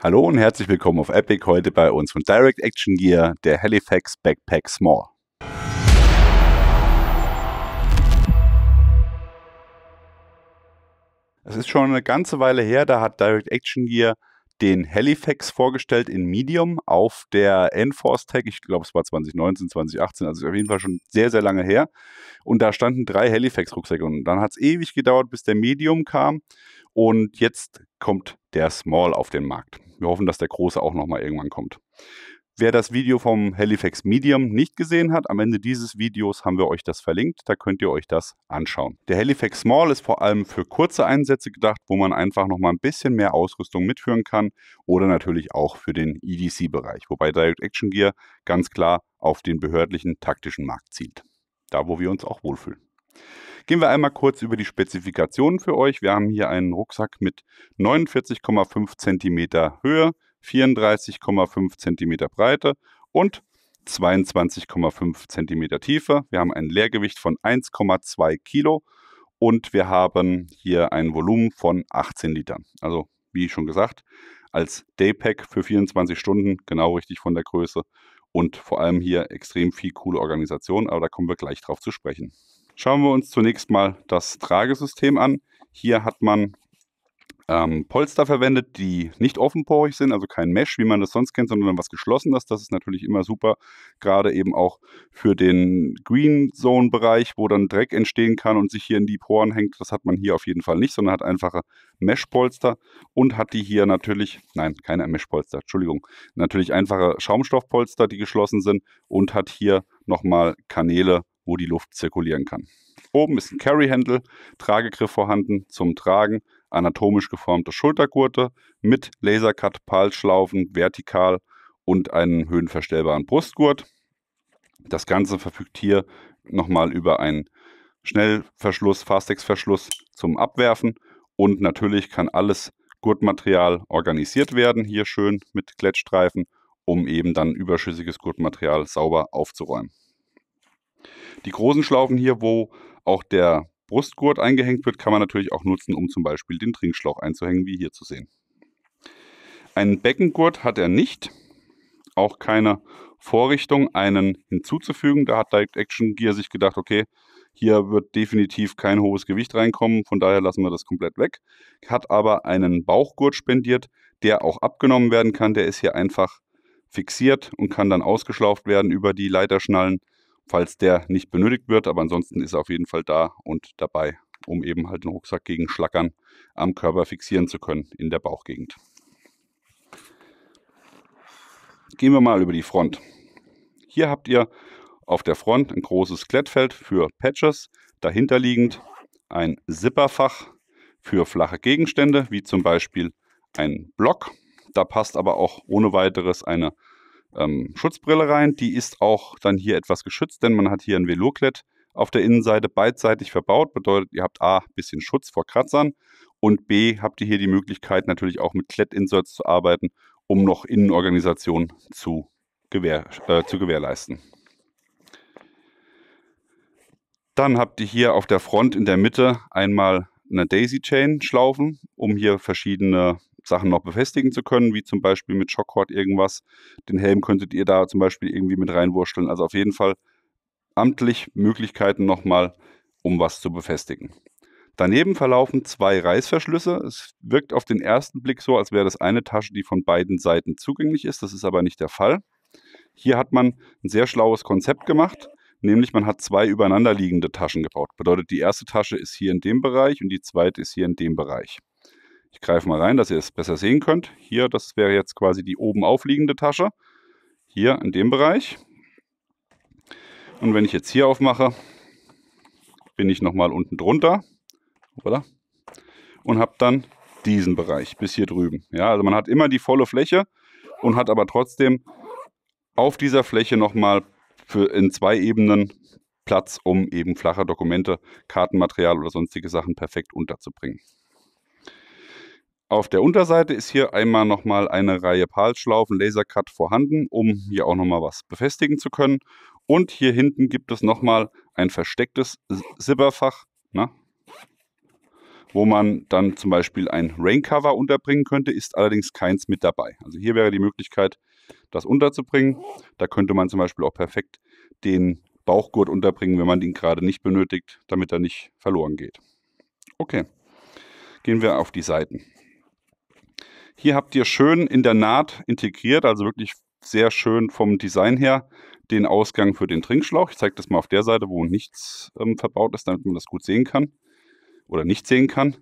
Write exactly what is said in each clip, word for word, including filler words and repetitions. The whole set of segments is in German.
Hallo und herzlich willkommen auf Epic, heute bei uns von Direct Action Gear, der Halifax Backpack Small. Es ist schon eine ganze Weile her, da hat Direct Action Gear den Halifax vorgestellt in Medium auf der Enforce Tag. Ich glaube, es war zwanzig neunzehn, zwanzig achtzehn, also ist auf jeden Fall schon sehr, sehr lange her. Und da standen drei Halifax-Rucksäcke und dann hat es ewig gedauert, bis der Medium kam. Und jetzt kommt der Small auf den Markt. Wir hoffen, dass der Große auch nochmal irgendwann kommt. Wer das Video vom Halifax Medium nicht gesehen hat, am Ende dieses Videos haben wir euch das verlinkt, da könnt ihr euch das anschauen. Der Halifax Small ist vor allem für kurze Einsätze gedacht, wo man einfach nochmal ein bisschen mehr Ausrüstung mitführen kann oder natürlich auch für den E D C-Bereich, wobei Direct Action Gear ganz klar auf den behördlichen taktischen Markt zielt, da wo wir uns auch wohlfühlen. Gehen wir einmal kurz über die Spezifikationen für euch. Wir haben hier einen Rucksack mit neunundvierzig Komma fünf Zentimeter Höhe, vierunddreißig Komma fünf Zentimeter Breite und zweiundzwanzig Komma fünf Zentimeter Tiefe. Wir haben ein Leergewicht von eins Komma zwei Kilo und wir haben hier ein Volumen von achtzehn Litern. Also wie schon gesagt, als Daypack für vierundzwanzig Stunden, genau richtig von der Größe und vor allem hier extrem viel coole Organisation, aber da kommen wir gleich drauf zu sprechen. Schauen wir uns zunächst mal das Tragesystem an. Hier hat man ähm, Polster verwendet, die nicht offenporig sind, also kein Mesh, wie man das sonst kennt, sondern was Geschlossenes. Das ist natürlich immer super, gerade eben auch für den Green Zone Bereich, wo dann Dreck entstehen kann und sich hier in die Poren hängt. Das hat man hier auf jeden Fall nicht, sondern hat einfache Mesh-Polster und hat die hier natürlich, nein, keine Mesh-Polster, Entschuldigung, natürlich einfache Schaumstoffpolster, die geschlossen sind und hat hier nochmal Kanäle, wo die Luft zirkulieren kann. Oben ist ein Carry-Handle, Tragegriff vorhanden zum Tragen, anatomisch geformte Schultergurte mit Lasercut-Palschlaufen vertikal und einen höhenverstellbaren Brustgurt. Das Ganze verfügt hier nochmal über einen Schnellverschluss, Fastex-Verschluss zum Abwerfen und natürlich kann alles Gurtmaterial organisiert werden, hier schön mit Klettstreifen, um eben dann überschüssiges Gurtmaterial sauber aufzuräumen. Die großen Schlaufen hier, wo auch der Brustgurt eingehängt wird, kann man natürlich auch nutzen, um zum Beispiel den Trinkschlauch einzuhängen, wie hier zu sehen. Einen Beckengurt hat er nicht, auch keine Vorrichtung, einen hinzuzufügen. Da hat Direct Action Gear sich gedacht, okay, hier wird definitiv kein hohes Gewicht reinkommen, von daher lassen wir das komplett weg. Hat aber einen Bauchgurt spendiert, der auch abgenommen werden kann. Der ist hier einfach fixiert und kann dann ausgeschlauft werden über die Leiterschnallen, falls der nicht benötigt wird, aber ansonsten ist er auf jeden Fall da und dabei, um eben halt den Rucksack gegen Schlackern am Körper fixieren zu können in der Bauchgegend. Gehen wir mal über die Front. Hier habt ihr auf der Front ein großes Klettfeld für Patches, dahinter liegend ein Zipperfach für flache Gegenstände, wie zum Beispiel ein Block. Da passt aber auch ohne weiteres eine Ähm, Schutzbrille rein, die ist auch dann hier etwas geschützt, denn man hat hier ein Velurklett auf der Innenseite beidseitig verbaut, bedeutet, ihr habt A, ein bisschen Schutz vor Kratzern und B, habt ihr hier die Möglichkeit natürlich auch mit Klett-Inserts zu arbeiten, um noch Innenorganisation zu, gewähr äh, zu gewährleisten. Dann habt ihr hier auf der Front in der Mitte einmal eine Daisy-Chain schlaufen, um hier verschiedene Sachen noch befestigen zu können, wie zum Beispiel mit Shockcord irgendwas. Den Helm könntet ihr da zum Beispiel irgendwie mit reinwurschteln. Also auf jeden Fall amtlich Möglichkeiten nochmal, um was zu befestigen. Daneben verlaufen zwei Reißverschlüsse. Es wirkt auf den ersten Blick so, als wäre das eine Tasche, die von beiden Seiten zugänglich ist. Das ist aber nicht der Fall. Hier hat man ein sehr schlaues Konzept gemacht, nämlich man hat zwei übereinander liegende Taschen gebaut. Bedeutet, die erste Tasche ist hier in dem Bereich und die zweite ist hier in dem Bereich. Ich greife mal rein, dass ihr es besser sehen könnt. Hier, das wäre jetzt quasi die oben aufliegende Tasche. Hier in dem Bereich. Und wenn ich jetzt hier aufmache, bin ich nochmal unten drunter. Oder? Und habe dann diesen Bereich bis hier drüben. Ja, also man hat immer die volle Fläche und hat aber trotzdem auf dieser Fläche nochmal für in zwei Ebenen Platz, um eben flache Dokumente, Kartenmaterial oder sonstige Sachen perfekt unterzubringen. Auf der Unterseite ist hier einmal nochmal eine Reihe Palschlaufen, Lasercut vorhanden, um hier auch nochmal was befestigen zu können. Und hier hinten gibt es nochmal ein verstecktes Zipperfach, na, wo man dann zum Beispiel ein Raincover unterbringen könnte, ist allerdings keins mit dabei. Also hier wäre die Möglichkeit, das unterzubringen. Da könnte man zum Beispiel auch perfekt den Bauchgurt unterbringen, wenn man ihn gerade nicht benötigt, damit er nicht verloren geht. Okay, gehen wir auf die Seiten. Hier habt ihr schön in der Naht integriert, also wirklich sehr schön vom Design her, den Ausgang für den Trinkschlauch. Ich zeige das mal auf der Seite, wo nichts ähm, verbaut ist, damit man das gut sehen kann oder nicht sehen kann.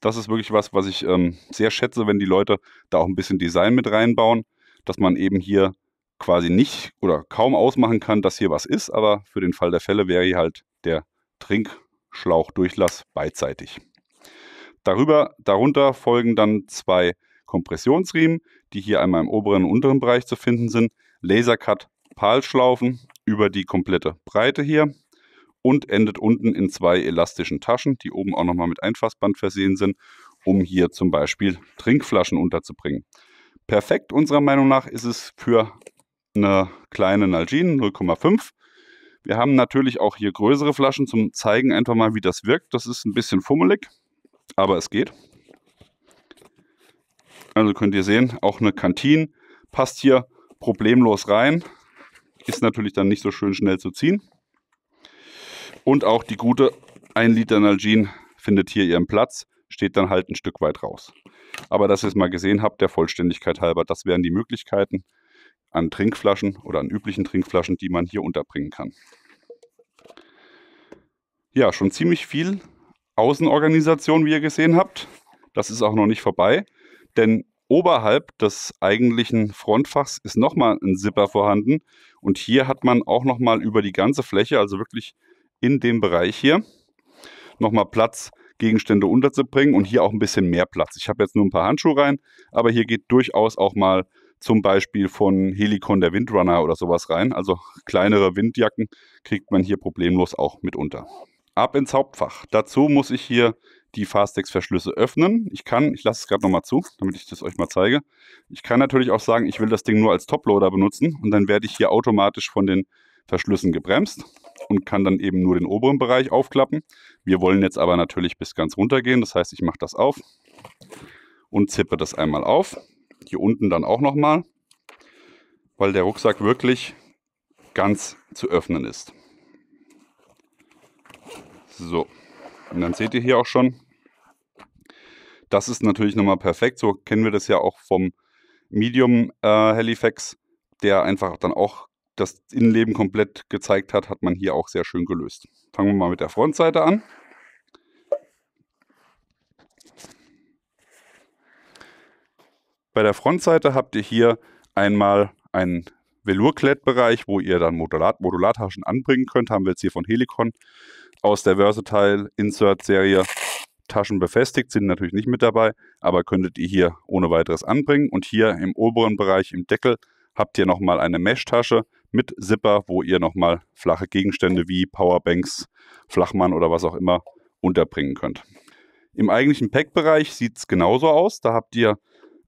Das ist wirklich was, was ich ähm, sehr schätze, wenn die Leute da auch ein bisschen Design mit reinbauen, dass man eben hier quasi nicht oder kaum ausmachen kann, dass hier was ist, aber für den Fall der Fälle wäre hier halt der Trinkschlauchdurchlass beidseitig. Darüber, darunter folgen dann zwei Kompressionsriemen, die hier einmal im oberen und unteren Bereich zu finden sind. Lasercut Palschlaufen über die komplette Breite hier und endet unten in zwei elastischen Taschen, die oben auch nochmal mit Einfassband versehen sind, um hier zum Beispiel Trinkflaschen unterzubringen. Perfekt unserer Meinung nach ist es für eine kleine Nalgene null Komma fünf. Wir haben natürlich auch hier größere Flaschen zum Zeigen einfach mal, wie das wirkt. Das ist ein bisschen fummelig, aber es geht. Also könnt ihr sehen, auch eine Kantine passt hier problemlos rein. Ist natürlich dann nicht so schön schnell zu ziehen. Und auch die gute ein Liter Nalgene findet hier ihren Platz, steht dann halt ein Stück weit raus. Aber dass ihr es mal gesehen habt, der Vollständigkeit halber, das wären die Möglichkeiten an Trinkflaschen oder an üblichen Trinkflaschen, die man hier unterbringen kann. Ja, schon ziemlich viel Außenorganisation, wie ihr gesehen habt. Das ist auch noch nicht vorbei. Denn oberhalb des eigentlichen Frontfachs ist nochmal ein Zipper vorhanden. Und hier hat man auch nochmal über die ganze Fläche, also wirklich in dem Bereich hier, nochmal Platz, Gegenstände unterzubringen und hier auch ein bisschen mehr Platz. Ich habe jetzt nur ein paar Handschuhe rein, aber hier geht durchaus auch mal zum Beispiel von Helikon der Windrunner oder sowas rein. Also kleinere Windjacken kriegt man hier problemlos auch mit unter. Ab ins Hauptfach. Dazu muss ich hier die Fastex-Verschlüsse öffnen. Ich kann, ich lasse es gerade nochmal zu, damit ich das euch mal zeige. Ich kann natürlich auch sagen, ich will das Ding nur als Toploader benutzen und dann werde ich hier automatisch von den Verschlüssen gebremst und kann dann eben nur den oberen Bereich aufklappen. Wir wollen jetzt aber natürlich bis ganz runter gehen, das heißt, ich mache das auf und zippe das einmal auf. Hier unten dann auch nochmal, weil der Rucksack wirklich ganz zu öffnen ist. So, und dann seht ihr hier auch schon, das ist natürlich nochmal perfekt, so kennen wir das ja auch vom Medium äh, Halifax, der einfach dann auch das Innenleben komplett gezeigt hat, hat man hier auch sehr schön gelöst. Fangen wir mal mit der Frontseite an. Bei der Frontseite habt ihr hier einmal einen Velour-Klett-Bereich, wo ihr dann Modulat, Modulartaschen anbringen könnt, haben wir jetzt hier von Helikon aus der Versatile Insert Serie. Taschen befestigt, sind natürlich nicht mit dabei, aber könntet ihr hier ohne weiteres anbringen. Und hier im oberen Bereich im Deckel habt ihr nochmal eine Mesh-Tasche mit Zipper, wo ihr nochmal flache Gegenstände wie Powerbanks, Flachmann oder was auch immer unterbringen könnt. Im eigentlichen Pack-Bereich sieht es genauso aus, da habt ihr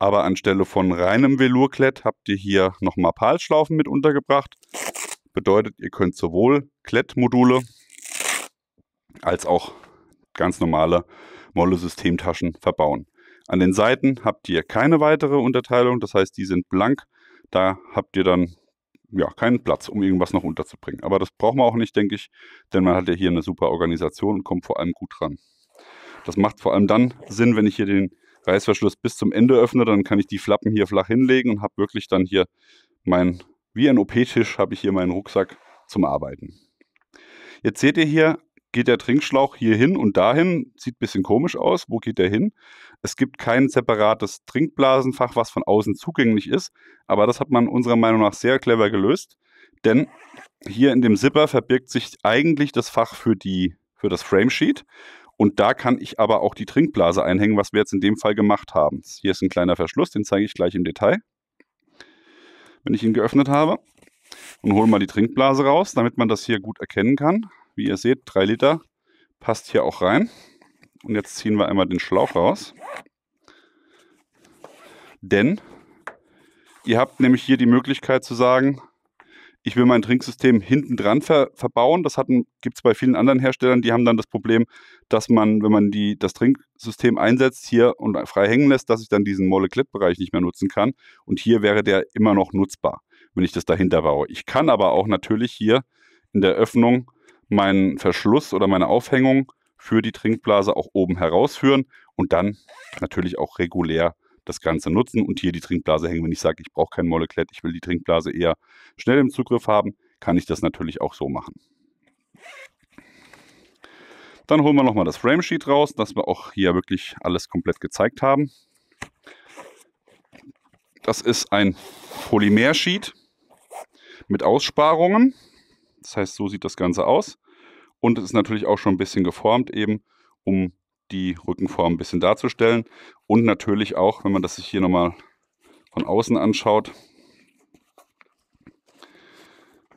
aber anstelle von reinem Velour-Klett habt ihr hier nochmal Palschlaufen mit untergebracht. Bedeutet, ihr könnt sowohl Klettmodule als auch ganz normale Molle-Systemtaschen verbauen. An den Seiten habt ihr keine weitere Unterteilung, das heißt, die sind blank. Da habt ihr dann ja keinen Platz, um irgendwas noch unterzubringen. Aber das brauchen wir auch nicht, denke ich, denn man hat ja hier eine super Organisation und kommt vor allem gut dran. Das macht vor allem dann Sinn, wenn ich hier den Reißverschluss bis zum Ende öffne, dann kann ich die Flappen hier flach hinlegen und habe wirklich dann hier mein, wie ein O P-Tisch, habe ich hier meinen Rucksack zum Arbeiten. Jetzt seht ihr hier, geht der Trinkschlauch hier hin und dahin, sieht ein bisschen komisch aus, wo geht der hin? Es gibt kein separates Trinkblasenfach, was von außen zugänglich ist, aber das hat man unserer Meinung nach sehr clever gelöst, denn hier in dem Zipper verbirgt sich eigentlich das Fach für, die, für das Framesheet. Und da kann ich aber auch die Trinkblase einhängen, was wir jetzt in dem Fall gemacht haben. Hier ist ein kleiner Verschluss, den zeige ich gleich im Detail, wenn ich ihn geöffnet habe. Und hole mal die Trinkblase raus, damit man das hier gut erkennen kann. Wie ihr seht, drei Liter passt hier auch rein. Und jetzt ziehen wir einmal den Schlauch raus. Denn ihr habt nämlich hier die Möglichkeit zu sagen, ich will mein Trinksystem hinten dran ver verbauen. Das gibt es bei vielen anderen Herstellern, die haben dann das Problem, dass man, wenn man die, das Trinksystem einsetzt hier und frei hängen lässt, dass ich dann diesen Molecular-Bereich nicht mehr nutzen kann. Und hier wäre der immer noch nutzbar, wenn ich das dahinter baue. Ich kann aber auch natürlich hier in der Öffnung meinen Verschluss oder meine Aufhängung für die Trinkblase auch oben herausführen und dann natürlich auch regulär das Ganze nutzen und hier die Trinkblase hängen. Wenn ich sage, ich brauche kein Molecular, ich will die Trinkblase eher schnell im Zugriff haben, kann ich das natürlich auch so machen. Dann holen wir nochmal das Framesheet raus, dass wir auch hier wirklich alles komplett gezeigt haben. Das ist ein Polymersheet mit Aussparungen. Das heißt, so sieht das Ganze aus. Und es ist natürlich auch schon ein bisschen geformt eben, um die Rückenform ein bisschen darzustellen. Und natürlich auch, wenn man das sich hier nochmal von außen anschaut,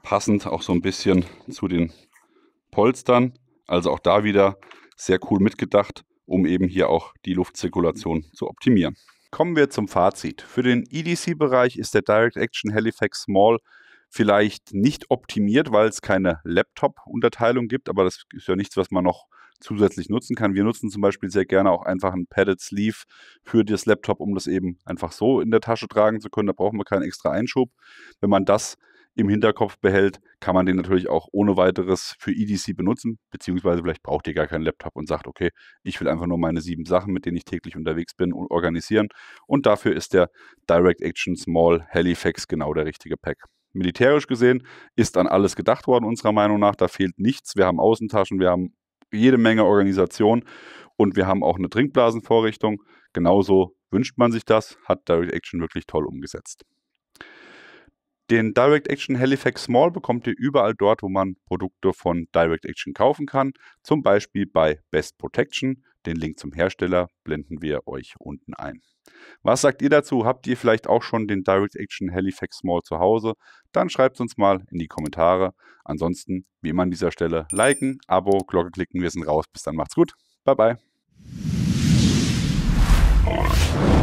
passend auch so ein bisschen zu den Polstern. Also auch da wieder sehr cool mitgedacht, um eben hier auch die Luftzirkulation zu optimieren. Kommen wir zum Fazit. Für den E D C-Bereich ist der Direct Action Halifax Small vielleicht nicht optimiert, weil es keine Laptop-Unterteilung gibt, aber das ist ja nichts, was man noch zusätzlich nutzen kann. Wir nutzen zum Beispiel sehr gerne auch einfach einen Padded Sleeve für das Laptop, um das eben einfach so in der Tasche tragen zu können. Da brauchen wir keinen extra Einschub. Wenn man das im Hinterkopf behält, kann man den natürlich auch ohne weiteres für E D C benutzen, beziehungsweise vielleicht braucht ihr gar keinen Laptop und sagt, okay, ich will einfach nur meine sieben Sachen, mit denen ich täglich unterwegs bin, organisieren. Und dafür ist der Direct Action Small Halifax genau der richtige Pack. Militärisch gesehen ist an alles gedacht worden, unserer Meinung nach. Da fehlt nichts. Wir haben Außentaschen, wir haben jede Menge Organisation und wir haben auch eine Trinkblasenvorrichtung. Genauso wünscht man sich das, hat Direct Action wirklich toll umgesetzt. Den Direct Action Halifax Small bekommt ihr überall dort, wo man Produkte von Direct Action kaufen kann. Zum Beispiel bei Best Protection. Den Link zum Hersteller blenden wir euch unten ein. Was sagt ihr dazu? Habt ihr vielleicht auch schon den Direct Action Halifax Small zu Hause? Dann schreibt es uns mal in die Kommentare. Ansonsten, wie immer an dieser Stelle, liken, Abo, Glocke klicken, wir sind raus. Bis dann, macht's gut. Bye, bye.